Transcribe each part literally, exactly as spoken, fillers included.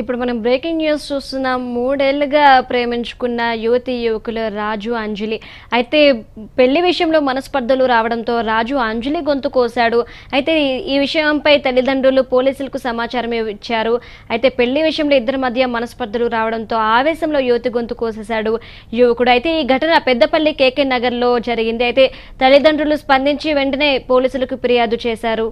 ఇప్పుడు మనం breaking news చూస్తున్నాం. మూడేళ్లుగా ప్రేమించుకున్న యువతి యువకులు రాజు అంజలి అయితే పెళ్లి విషయంలో మనస్పర్ధలు రావడంతో రాజు అంజలి గొంతు కోసాడు. అయితే ఈ విషయంపై తల్లిదండ్రులు పోలీసులకు సమాచారం ఇచ్చారు. అయితే పెళ్లి విషయంలో ఇద్దరి మధ్య మనస్పర్ధలు రావడంతో ఆవేశంలో యువతి గొంతు కోసేశాడు యువకుడు. అయితే ఈ ఘటన పెద్దపల్లి కేకే నగర్లో జరిగింది. అయితే తల్లిదండ్రులు స్పందించి వెంటనే పోలీసులకు ఫిర్యాదు చేశారు.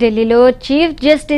दिल्ली लो चीफ जस्टिस